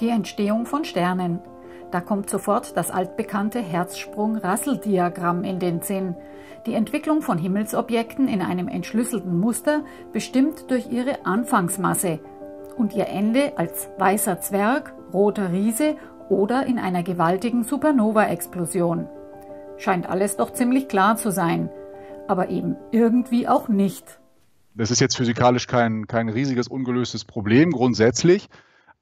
die Entstehung von Sternen. Da kommt sofort das altbekannte Hertzsprung-Russell-Diagramm in den Sinn. Die Entwicklung von Himmelsobjekten in einem entschlüsselten Muster bestimmt durch ihre Anfangsmasse und ihr Ende als weißer Zwerg, roter Riese oder in einer gewaltigen Supernova-Explosion. Scheint alles doch ziemlich klar zu sein, aber eben irgendwie auch nicht. Das ist jetzt physikalisch kein riesiges, ungelöstes Problem grundsätzlich.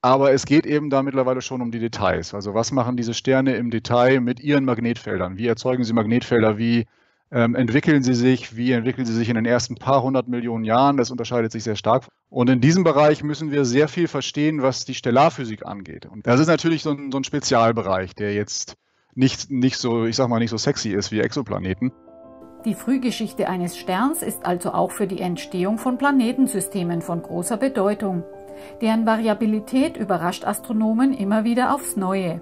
Aber es geht eben da mittlerweile schon um die Details. Also was machen diese Sterne im Detail mit ihren Magnetfeldern? Wie erzeugen sie Magnetfelder? Wie entwickeln sie sich? Wie entwickeln sie sich in den ersten paar 100 Millionen Jahren? Das unterscheidet sich sehr stark. Und in diesem Bereich müssen wir sehr viel verstehen, was die Stellarphysik angeht. Und das ist natürlich so ein Spezialbereich, der jetzt nicht so, ich sag mal, nicht so sexy ist wie Exoplaneten. Die Frühgeschichte eines Sterns ist also auch für die Entstehung von Planetensystemen von großer Bedeutung. Deren Variabilität überrascht Astronomen immer wieder aufs Neue.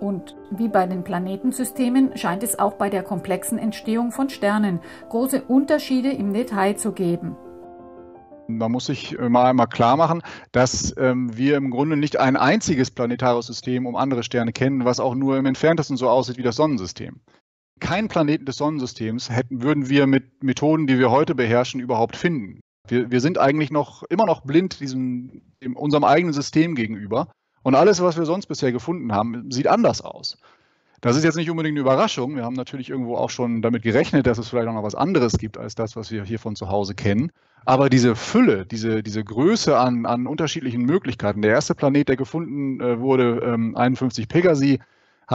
Und wie bei den Planetensystemen scheint es auch bei der komplexen Entstehung von Sternen große Unterschiede im Detail zu geben. Man muss sich mal einmal klar machen, dass wir im Grunde nicht ein einziges planetares System um andere Sterne kennen, was auch nur im Entferntesten so aussieht wie das Sonnensystem. Keinen Planeten des Sonnensystems würden wir mit Methoden, die wir heute beherrschen, überhaupt finden. Wir sind eigentlich immer noch blind unserem eigenen System gegenüber. Und alles, was wir sonst bisher gefunden haben, sieht anders aus. Das ist jetzt nicht unbedingt eine Überraschung. Wir haben natürlich irgendwo auch schon damit gerechnet, dass es vielleicht auch noch was anderes gibt als das, was wir hier von zu Hause kennen. Aber diese Fülle, diese Größe an unterschiedlichen Möglichkeiten. Der erste Planet, der gefunden wurde, 51 Pegasi,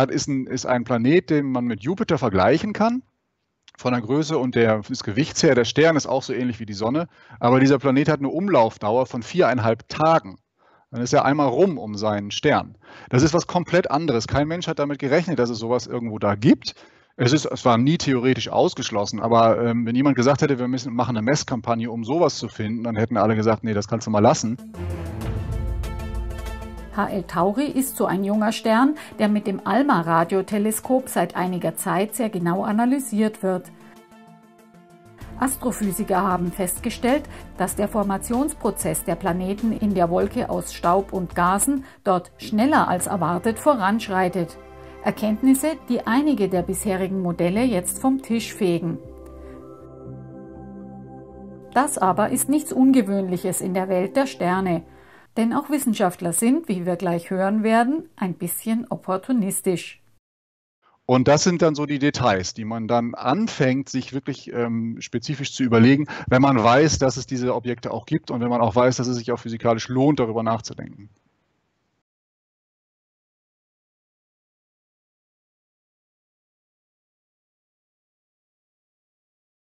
ist ein Planet, den man mit Jupiter vergleichen kann. Von der Größe und des Gewichts her, der Stern ist auch so ähnlich wie die Sonne, aber dieser Planet hat eine Umlaufdauer von 4,5 Tagen. Dann ist er einmal rum um seinen Stern. Das ist was komplett anderes. Kein Mensch hat damit gerechnet, dass es sowas irgendwo da gibt. Es war nie theoretisch ausgeschlossen, aber wenn jemand gesagt hätte, wir machen eine Messkampagne, um sowas zu finden, dann hätten alle gesagt, nee, das kannst du mal lassen. HL Tauri ist so ein junger Stern, der mit dem ALMA-Radioteleskop seit einiger Zeit sehr genau analysiert wird. Astrophysiker haben festgestellt, dass der Formationsprozess der Planeten in der Wolke aus Staub und Gasen dort schneller als erwartet voranschreitet. Erkenntnisse, die einige der bisherigen Modelle jetzt vom Tisch fegen. Das aber ist nichts Ungewöhnliches in der Welt der Sterne. Denn auch Wissenschaftler sind, wie wir gleich hören werden, ein bisschen opportunistisch. Und das sind dann so die Details, die man dann anfängt, sich wirklich spezifisch zu überlegen, wenn man weiß, dass es diese Objekte auch gibt und wenn man auch weiß, dass es sich auch physikalisch lohnt, darüber nachzudenken.